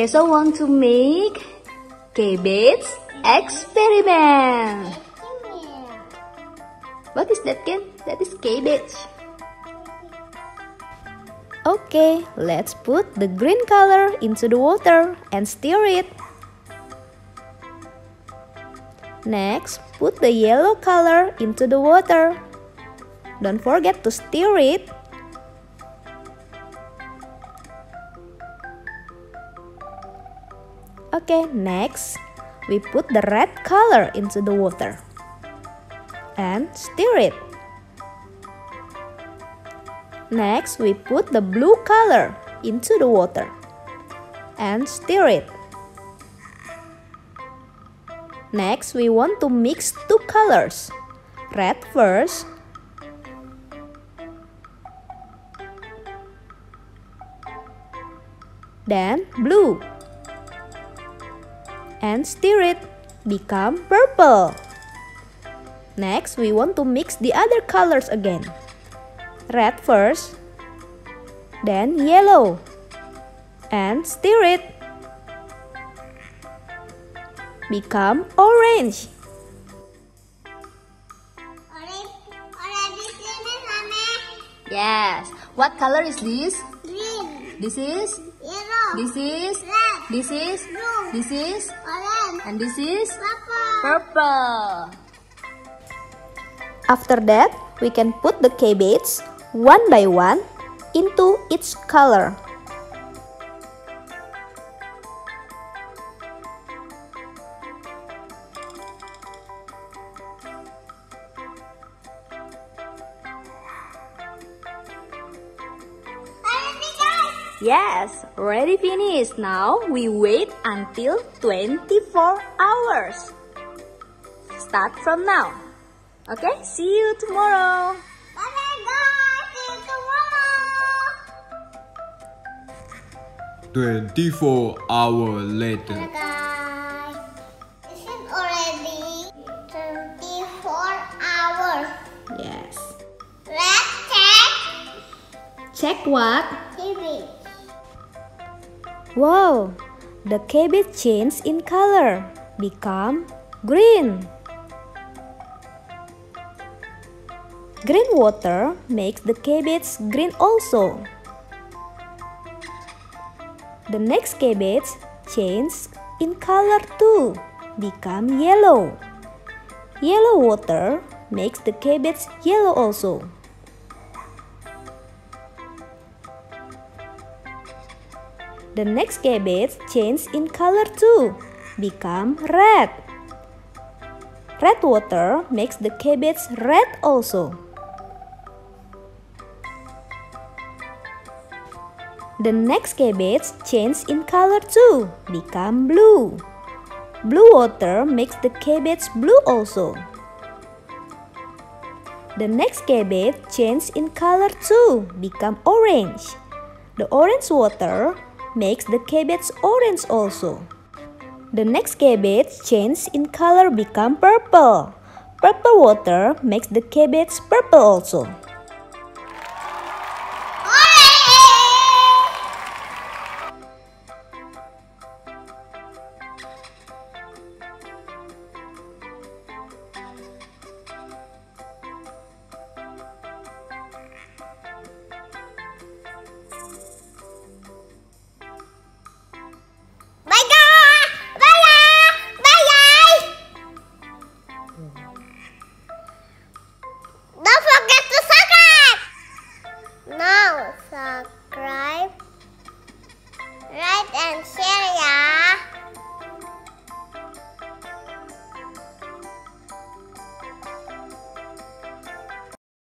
Okay, so I want to make cabbage experiment. What is that, Ken? That is cabbage. Okay, let's put the green color into the water and stir it. Next, put the yellow color into the water. Don't forget to stir it. Okay, next, we put the red color into the water and stir it. Next, we put the blue color into the water and stir it. Next, we want to mix two colors, red first, then blue, and stir it, become purple. Next, we want to mix the other colors again. Red first, then yellow, and stir it. Become orange. Yes. What color is this? Green. This is? Yellow. This is? Red. This is? Blue. This is? Orange. And this is? Purple. After that, we can put the cabbage one by one into each color. Yes, ready, finished. Now we wait until 24 hours. Start from now. Okay, see you tomorrow. Bye-bye, guys. See you tomorrow. 24 hours later. Bye, guys. Is it already 24 hours? Yes. Let's check. Check what? TV. Wow, the cabbage changed in color, become green. Green water makes the cabbage green also. The next cabbage changes in color too, become yellow. Yellow water makes the cabbage yellow also. The next cabbage changes in color too, become red. Red water makes the cabbage red also. The next cabbage changes in color too, become blue. Blue water makes the cabbage blue also. The next cabbage changes in color too, become orange. The orange water makes the cabbage orange also. The next cabbage changes in color, become purple. Purple water makes the cabbage purple also.